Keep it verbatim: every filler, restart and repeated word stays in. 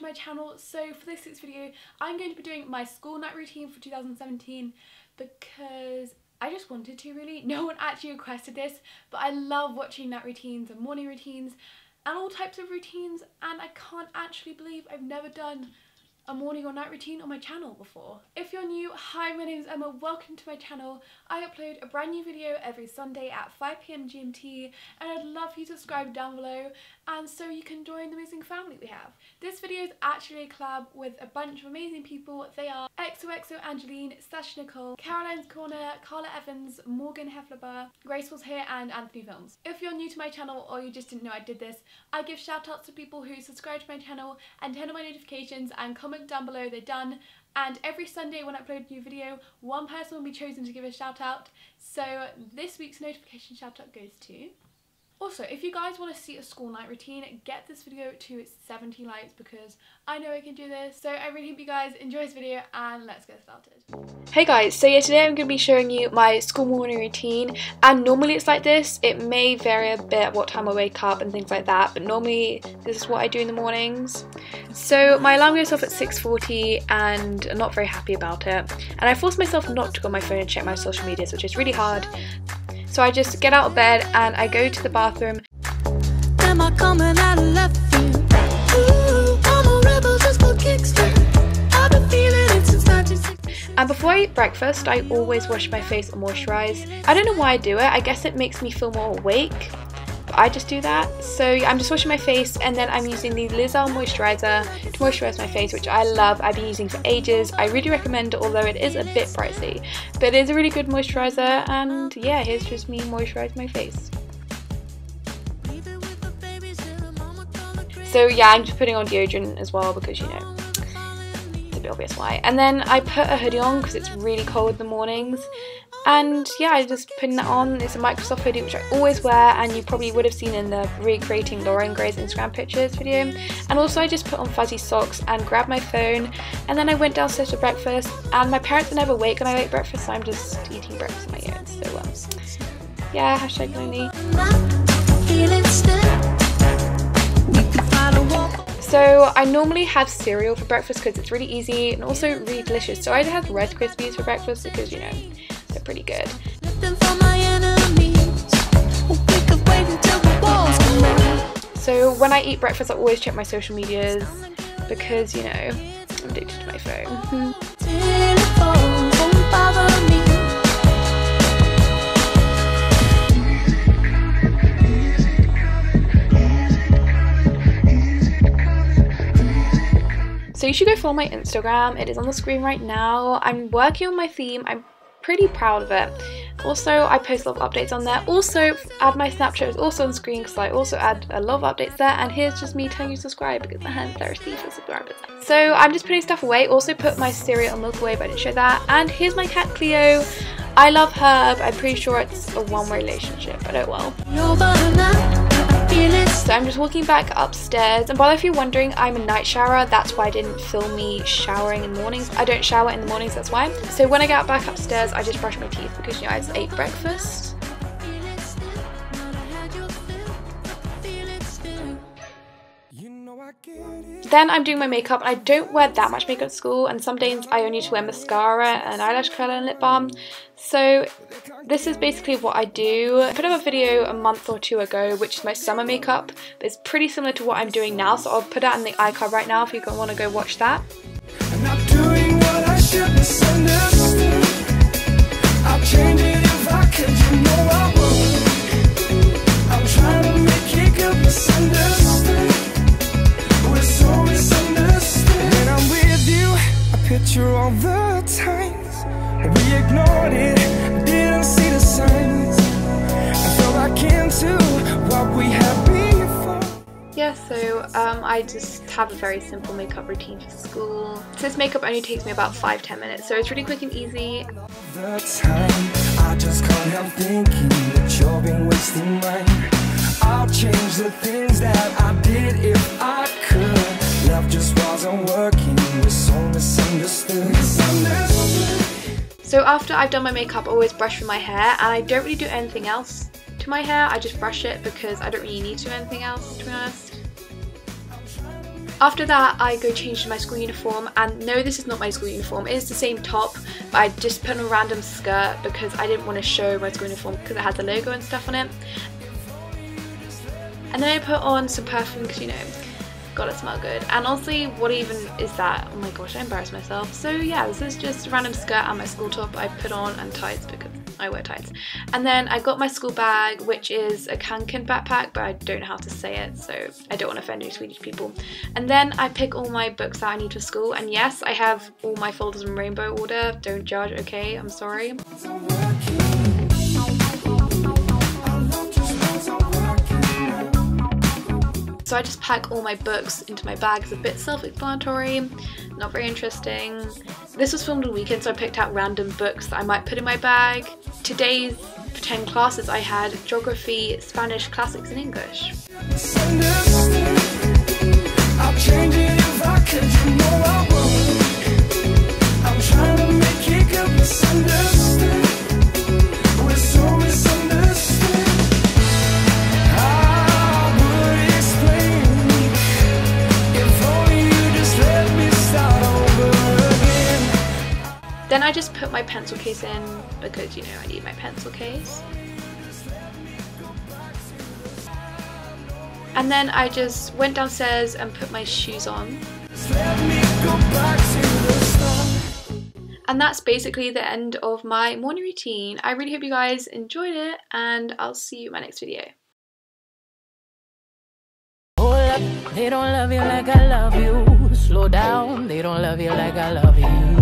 to my channel. So for this week's video, I'm going to be doing my school night routine for two thousand seventeen because I just wanted to, really. No one actually requested this, but I love watching night routines and morning routines and all types of routines, and I can't actually believe I've never done a morning or night routine on my channel before. If you're new, hi, my name is Emma, welcome to my channel. I upload a brand new video every Sunday at five p m G M T, and I'd love you to subscribe down below and so you can join the amazing family we have. This video is actually a collab with a bunch of amazing people. They are X O X O Angeleen, Sasha Nicole, Caroline's Corner, Karla Evans, Morgan Heffleber, Grace Was Here, and Anthony Films. If you're new to my channel or you just didn't know I did this, I give shout outs to people who subscribe to my channel and turn on my notifications and comment down below they're done, and every Sunday when I upload a new video, one person will be chosen to give a shout out. So this week's notification shout out goes to... Also, if you guys want to see a school night routine, get this video to seventy likes because I know I can do this. So I really hope you guys enjoy this video and let's get started. Hey guys, so yeah, today I'm going to be showing you my school morning routine, and normally it's like this. It may vary a bit what time I wake up and things like that, but normally this is what I do in the mornings. So my alarm goes off at six forty and I'm not very happy about it. And I force myself not to go on my phone and check my social medias, which is really hard. So I just get out of bed and I go to the bathroom. Am I coming out of left field? Ooh, I'm a rebel just for kicks. I've been feeling it since nineteen sixty. And before I eat breakfast, I always wash my face and moisturise. I don't know why I do it, I guess it makes me feel more awake. But I just do that. So yeah, I'm just washing my face and then I'm using the Lizard Moisturizer to moisturise my face, which I love. I've been using for ages. I really recommend it, although it is a bit pricey. But it is a really good moisturiser, and yeah, here's just me moisturising my face. So yeah, I'm just putting on deodorant as well because, you know, it's a bit obvious why. And then I put a hoodie on because it's really cold in the mornings. And yeah, I just put that on. It's a Microsoft hoodie, which I always wear, and you probably would have seen in the recreating Laura and Gray's Instagram pictures video. And also I just put on fuzzy socks and grabbed my phone, and then I went downstairs to breakfast, and my parents are never awake when I make breakfast, so I'm just eating breakfast in my ear. So um, yeah, hashtag lonely. So I normally have cereal for breakfast because it's really easy and also really delicious. So I had Red Krispies for breakfast because, you know, they're pretty good. So when I eat breakfast, I always check my social medias because, you know, I'm addicted to my phone. So you should go follow my Instagram. It is on the screen right now. I'm working on my theme. I'm pretty proud of it. Also, I post a lot of updates on there. Also, add my Snapchat is also on screen because I also add a lot of updates there. And here's just me telling you to subscribe because my hands are received for subscribers. So I'm just putting stuff away. Also put my cereal and milk away, but I didn't show that. And here's my cat Cleo. I love her, but I'm pretty sure it's a one-way relationship, but oh well. So I'm just walking back upstairs, and by the way, if you're wondering, I'm a night shower. That's why I didn't film me showering in the mornings. I don't shower in the mornings, that's why. So when I get back upstairs, I just brush my teeth because, you know, I just ate breakfast. Then I'm doing my makeup, and I don't wear that much makeup at school, and some days I only need to wear mascara and eyelash curler and lip balm. So this is basically what I do. I put up a video a month or two ago which is my summer makeup. It's pretty similar to what I'm doing now, so I'll put that in the iCard right now if you want to go watch that. I'm not doing what I should, misunderstood. I'll change it if I could, you know I would. I'm trying to make it good, misunderstood. We're so misunderstood. When I'm with you, I picture all the times we ignored it, didn't see the signs. I felt I came to what we had before. Yeah, so um, I just have a very simple makeup routine for school. So this makeup only takes me about five to ten minutes, so it's really quick and easy. All the time, I just can't help thinking that you've been wasting mine. I'll change the things that I did if I could. Love just wasn't working, we're so misunderstood, misunderstood. So after I've done my makeup, I always brush with my hair, and I don't really do anything else to my hair. I just brush it because I don't really need to do anything else, to be honest. After that, I go change to my school uniform, and no, this is not my school uniform, it is the same top, but I just put on a random skirt because I didn't want to show my school uniform because it had the logo and stuff on it. And then I put on some perfume because, you know, gotta smell good. And honestly, what even is that? Oh my gosh, I embarrassed myself. So yeah, this is just a random skirt and my school top I put on, and tights because I wear tights. And then I got my school bag, which is a Kanken backpack, but I don't know how to say it, so I don't want to offend any Swedish people. And then I pick all my books that I need for school, and yes, I have all my folders in rainbow order. Don't judge, okay? I'm sorry. So I just pack all my books into my bag. It's a bit self-explanatory, not very interesting. This was filmed on weekend, so I picked out random books that I might put in my bag. Today's ten classes I had geography, Spanish, classics and English. Then I just put my pencil case in because, you know, I need my pencil case. And then I just went downstairs and put my shoes on. And that's basically the end of my morning routine. I really hope you guys enjoyed it, and I'll see you in my next video. They don't love you like I love you. Slow down, they don't love you like I love you.